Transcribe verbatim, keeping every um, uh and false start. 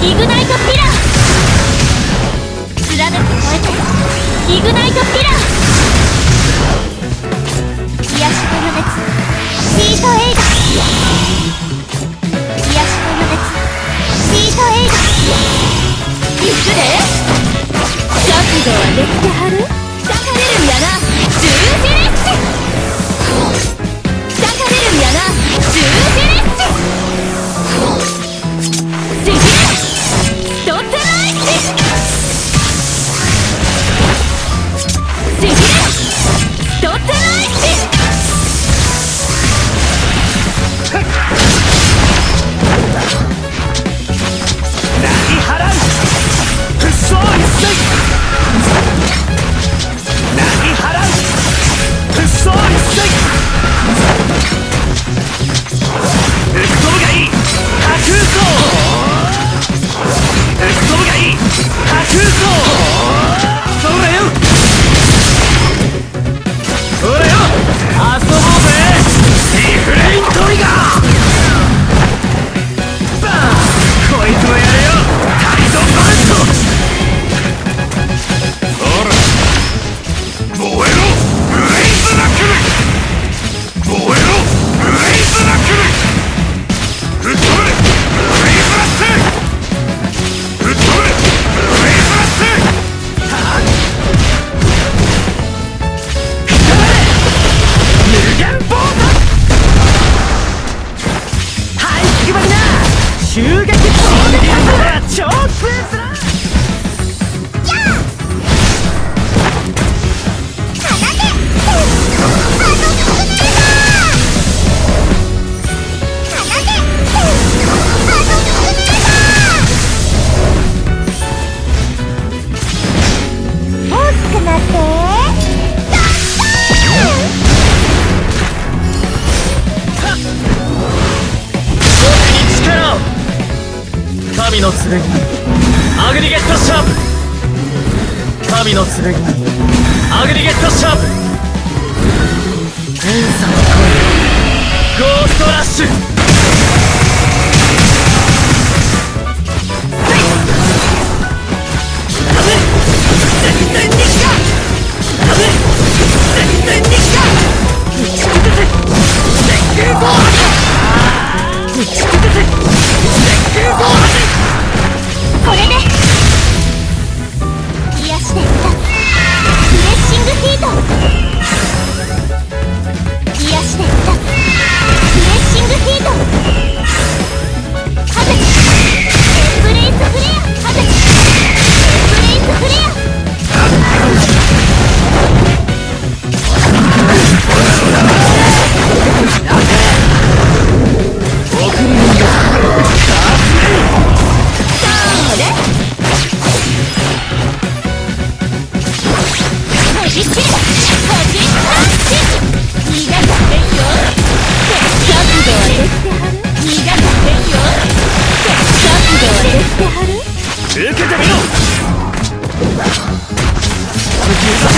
이그나이터 피라! 불안을 부과해줘! 이그나이터 피라! 기아식을 하네츠 피터 헤이더! 기아식을 하네츠 피터 헤이더! 이끄네! 저기도와 넥타 하루! 사카리를 위하나! 쭈 피레츠! 사카리를 위하나! 쭈 피레츠! 쭈 피레츠! 이